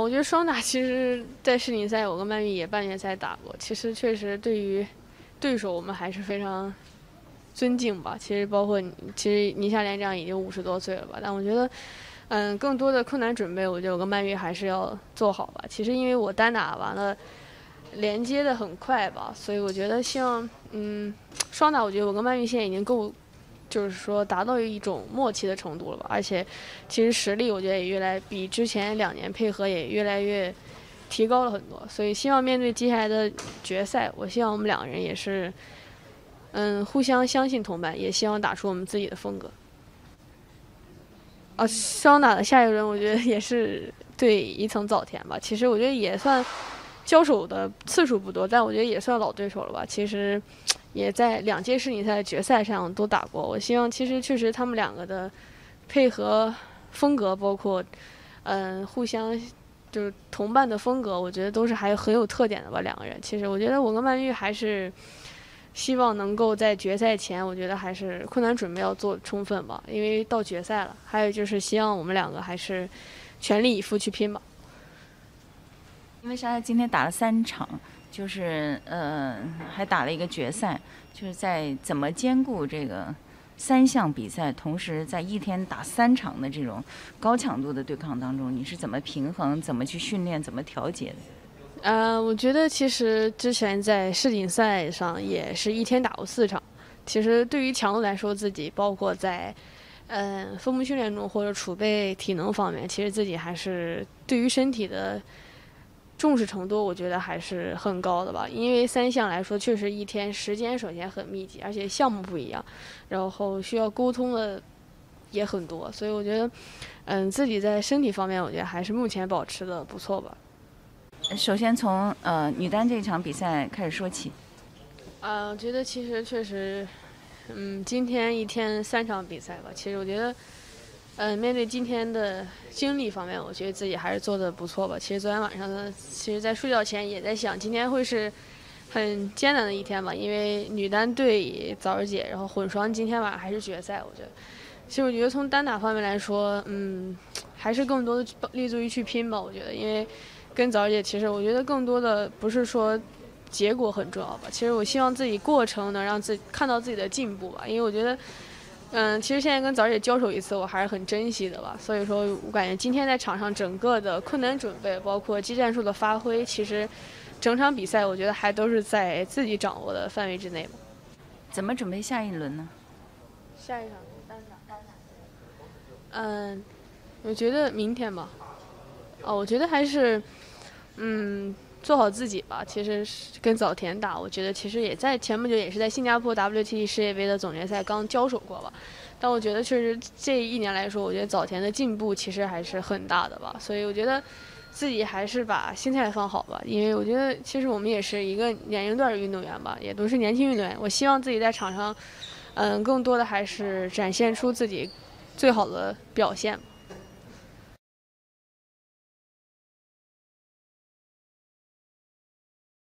我觉得双打其实，在世锦赛有跟曼玉也半决赛打过，其实确实对于对手我们还是非常尊敬吧。其实包括倪夏莲这样已经50多岁了吧，但我觉得，更多的困难准备，我觉得我跟曼玉还是要做好吧。其实因为我单打完了，连接的很快吧，所以我觉得像双打，我觉得我跟曼玉现在已经够。 就是说，达到一种默契的程度了吧？而且，其实实力我觉得也越来比之前2年配合也越来越提高了很多。所以，希望面对接下来的决赛，我希望我们两个人也是，互相相信同伴，也希望打出我们自己的风格。啊，双打的下一轮，我觉得也是对伊藤早田吧。其实我觉得也算交手的次数不多，但我觉得也算老对手了吧。其实。 也在2届世锦赛的决赛上都打过，我希望其实确实他们两个的配合风格，包括互相就是同伴的风格，我觉得都是还很有特点的吧。两个人其实我觉得我跟曼玉还是希望能够在决赛前，我觉得还是困难准备要做充分吧，因为到决赛了。还有就是希望我们两个还是全力以赴去拼吧。因为莎莎今天打了3场。 就是还打了一个决赛，就是在怎么兼顾这个3项比赛，同时在一天打3场的这种高强度的对抗当中，你是怎么平衡、怎么去训练、怎么调节的？我觉得其实之前在世锦赛上也是一天打过4场，其实对于强度来说，自己包括在分部训练中或者储备体能方面，其实自己还是对于身体的。 重视程度，我觉得还是很高的吧，因为3项来说，确实一天时间首先很密集，而且项目不一样，然后需要沟通的也很多，所以我觉得，自己在身体方面，我觉得还是目前保持的不错吧。首先从女单这一场比赛开始说起。我觉得其实确实，今天一天3场比赛吧，其实我觉得。 面对今天的经历方面，我觉得自己还是做的不错吧。其实昨天晚上呢，其实在睡觉前也在想，今天会是很艰难的一天吧，因为女单对枣儿姐，然后混双今天晚上还是决赛。我觉得，其实我觉得从单打方面来说，还是更多的立足于去拼吧。我觉得，因为跟枣儿姐，其实我觉得更多的不是说结果很重要吧。其实我希望自己过程能让自己看到自己的进步吧，因为我觉得。 其实现在跟枣姐交手一次，我还是很珍惜的吧。所以说我感觉今天在场上整个的困难准备，包括技战术的发挥，其实整场比赛我觉得还都是在自己掌握的范围之内吧。怎么准备下一轮呢？下一场单打。我觉得明天吧。我觉得还是，做好自己吧。其实跟早田打，我觉得其实也在前不久也是在新加坡 WTT 世界杯的总决赛刚交手过吧。但我觉得确实这一年来说，我觉得早田的进步其实还是很大的吧。所以我觉得自己还是把心态放好吧，因为我觉得其实我们也是一个年龄段的运动员吧，也都是年轻运动员。我希望自己在场上，更多的还是展现出自己最好的表现。